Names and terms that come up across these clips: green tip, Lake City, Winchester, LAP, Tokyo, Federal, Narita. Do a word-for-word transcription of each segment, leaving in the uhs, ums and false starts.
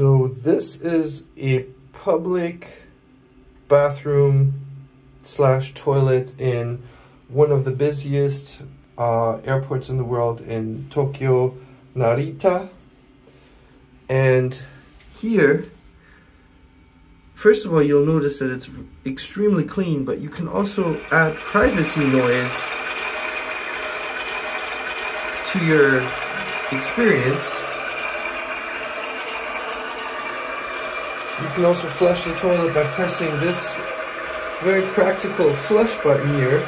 So this is a public bathroom slash toilet in one of the busiest uh, airports in the world, in Tokyo, Narita. And here, first of all, you'll notice that it's extremely clean, but you can also add privacy noise to your experience. You can also flush the toilet by pressing this very practical flush button here.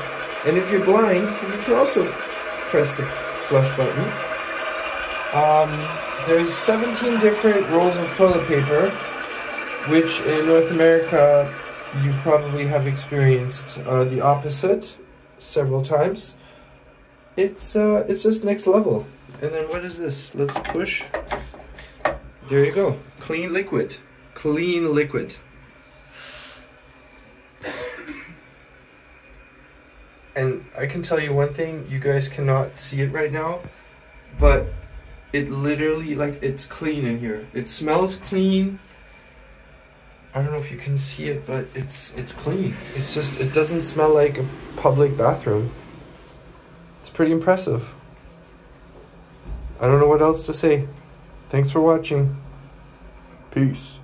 And if you're blind, you can also press the flush button. Um, there's seventeen different rolls of toilet paper, which in North America, you probably have experienced uh, the opposite several times. It's, uh, it's just next level. And then what is this? Let's push. There you go. Clean liquid. Clean liquid. And I can tell you one thing, you guys cannot see it right now, but it literally, like, it's clean in here. It smells clean. I don't know if you can see it, but it's it's clean. It's just, it doesn't smell like a public bathroom. It's pretty impressive. I don't know what else to say. Thanks for watching. Peace.